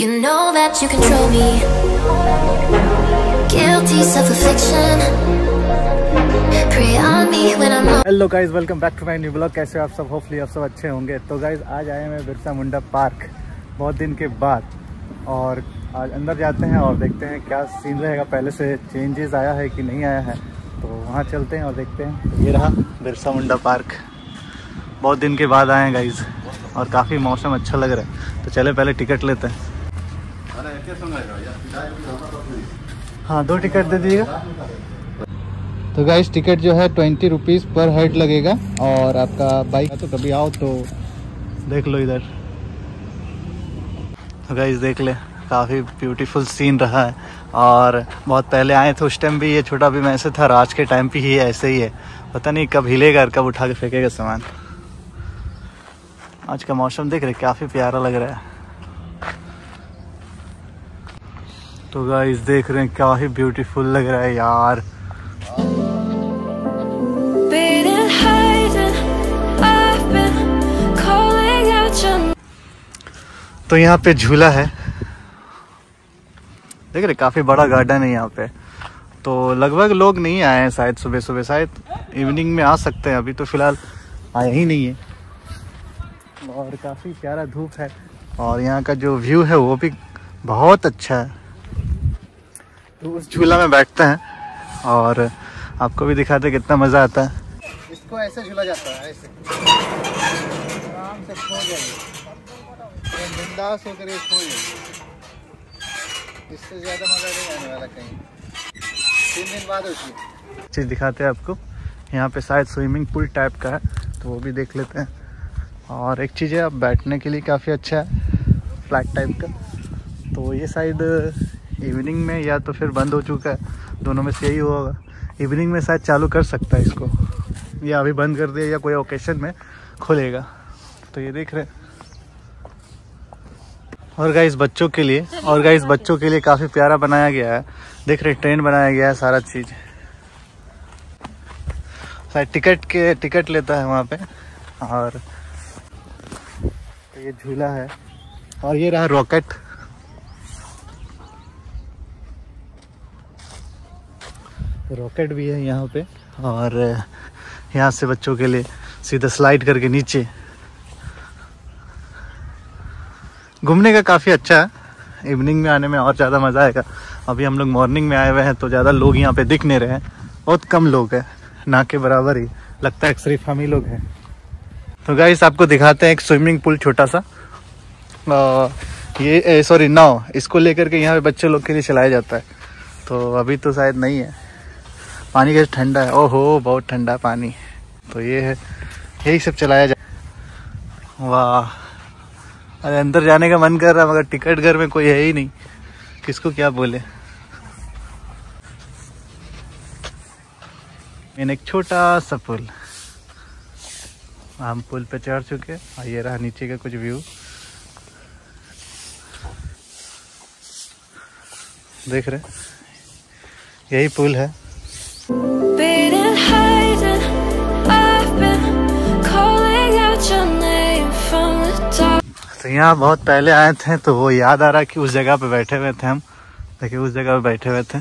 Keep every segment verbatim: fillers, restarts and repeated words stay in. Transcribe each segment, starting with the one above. You know that you control me. Guilty self-affliction. Pray on me when I'm on. Hello guys, welcome back to my new blog. कैसे हो आप सब? Hopefully आप सब अच्छे होंगे। तो गाइज आज आए हैं बिरसा मुंडा पार्क बहुत दिन के बाद, और आज अंदर जाते हैं और देखते हैं क्या सीन रहेगा, पहले से चेंजेस आया है कि नहीं आया है। तो वहाँ चलते हैं और देखते हैं। ये रहा बिरसा मुंडा पार्क, बहुत दिन के बाद आए हैं गाइज और काफ़ी मौसम अच्छा लग रहा है। तो चले पहले टिकट लेते हैं। हाँ, दो टिकट दे दीजिएगा। तो गाइस टिकट जो है ट्वेंटी रुपीज़ पर हेड लगेगा, और आपका बाइक तो कभी आओ तो देख लो इधर। तो गाइस देख ले, काफ़ी ब्यूटीफुल सीन रहा है। और बहुत पहले आए थे, उस टाइम भी ये छोटा भी मैं ऐसे था, और आज के टाइम पे ही ऐसे ही है। पता नहीं कब हिलेगा और कब उठा के फेंकेगा सामान। आज का मौसम देख रहे, काफ़ी प्यारा लग रहा है। तो गाइस देख रहे हैं, काफी ब्यूटीफुल लग रहा है यार। तो यहाँ पे झूला है, देख रहे, काफी बड़ा गार्डन है यहाँ पे। तो लगभग लोग नहीं आए हैं शायद, सुबह सुबह शायद इवनिंग में आ सकते हैं, अभी तो फिलहाल आए ही नहीं है। और काफी प्यारा धूप है, और यहाँ का जो व्यू है वो भी बहुत अच्छा है। तो उस झूला में बैठते हैं और आपको भी दिखाते हैं कितना मज़ा आता है। इसको ऐसे झूला जाता है, ऐसे आराम से खो जाएंगे, बिंदास होकर ये खो जाएंगे। इससे ज़्यादा मज़ा नहीं आने वाला कहीं। तीन दिन बाद उठिए, चीज़ दिखाते हैं आपको। यहाँ पे शायद स्विमिंग पूल टाइप का है, तो वो भी देख लेते हैं। और एक चीज़ है, आप बैठने के लिए काफ़ी अच्छा है, फ्लैट टाइप का। तो ये शायद इवनिंग में या तो फिर बंद हो चुका है, दोनों में से यही होगा। इवनिंग में शायद चालू कर सकता है इसको, या अभी बंद कर दिया या कोई ओकेशन में खुलेगा। तो ये देख रहे हैं। और गाइस बच्चों के लिए और गाइस बच्चों के लिए काफ़ी प्यारा बनाया गया है, देख रहे, ट्रेन बनाया गया है सारा चीज़। शायद टिकट के टिकट लेता है वहाँ पे। और तो ये झूला है, और ये रहा रॉकेट। रॉकेट भी है यहाँ पे, और यहाँ से बच्चों के लिए सीधा स्लाइड करके नीचे घूमने का काफ़ी अच्छा है। इवनिंग में आने में और ज़्यादा मज़ा आएगा। अभी हम लोग मॉर्निंग में आए हुए हैं, तो ज़्यादा लोग यहाँ पे दिख नहीं रहे हैं, बहुत कम लोग हैं, ना के बराबर ही लगता है, सिर्फ हम ही लोग हैं। तो गाइस आपको दिखाते हैं एक स्विमिंग पूल छोटा सा, आ, ये सॉरी नाव, इसको लेकर के यहाँ पे बच्चे लोग के लिए चलाया जाता है। तो अभी तो शायद नहीं है, पानी का ठंडा है। ओहो बहुत ठंडा पानी। तो ये है, यही सब चलाया जाए। वाह, अरे अंदर जाने का मन कर रहा, मगर टिकट घर में कोई है ही नहीं, किसको क्या बोले। मैंने एक छोटा सा पुल, हम पुल पे चढ़ चुके, और ये रहा नीचे का कुछ व्यू। देख रहे, यही पुल है। तो यहाँ बहुत पहले आए थे, तो वो याद आ रहा कि उस जगह पे बैठे हुए थे हम। देखिए उस जगह पे बैठे हुए थे,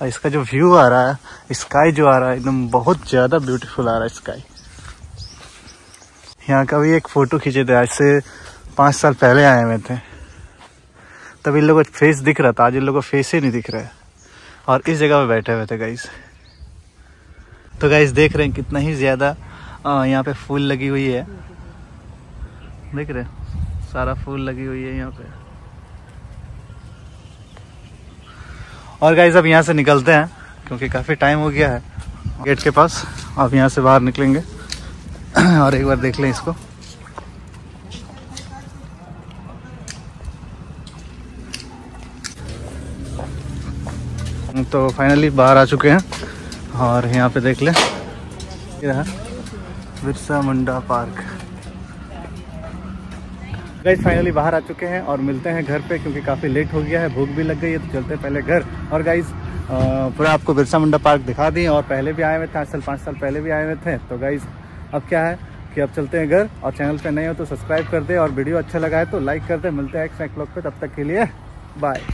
और इसका जो व्यू आ रहा है, स्काई जो आ रहा है, एकदम बहुत ज़्यादा ब्यूटीफुल आ रहा है स्काई। यहाँ का भी एक फ़ोटो खींचे थे, आज से पाँच साल पहले आए हुए थे, तब इन लोगों का फेस दिख रहा था, आज इन लोगों का फेस ही नहीं दिख रहा है। और इस जगह पे बैठे हुए थे गाइस। तो गाइस देख रहे हैं कितना ही ज़्यादा यहाँ पे फूल लगी हुई है, देख रहे हैं, सारा फूल लगी हुई है यहाँ पे। और गाइस अब यहाँ से निकलते हैं, क्योंकि काफ़ी टाइम हो गया है गेट के पास। अब यहाँ से बाहर निकलेंगे और एक बार देख लें इसको। तो फाइनली बाहर आ चुके हैं, और यहाँ पे देख लें, ये रहा Birsa Munda park. Guys finally बाहर आ चुके हैं, और मिलते हैं घर पे, क्योंकि काफ़ी लेट हो गया है, भूख भी लग गई है, तो चलते हैं पहले घर। और गाइस पूरा आपको बिरसा मुंडा पार्क दिखा दी, और पहले भी आए हुए थे, आज साल पाँच साल पहले भी आए हुए थे। तो गाइस अब क्या है कि अब चलते हैं घर। और चैनल पे नए हो तो सब्सक्राइब कर दे और वीडियो अच्छा लगा है तो लाइक कर दे। मिलते हैं नेक्स्ट व्लॉग पे, तब तक के लिए बाय।